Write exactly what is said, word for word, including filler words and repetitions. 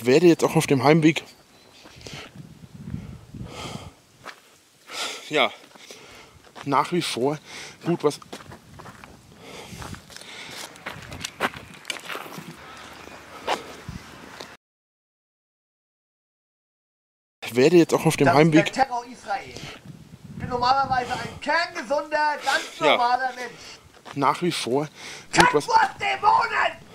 Ich werde jetzt auch auf dem Heimweg, ja, nach wie vor gut was ich werde jetzt auch auf dem das Heimweg ist der Terror Israel. Ich bin normalerweise ein kerngesunder, ganz normaler ja, Mensch. Nach wie vor gut was Dämonen!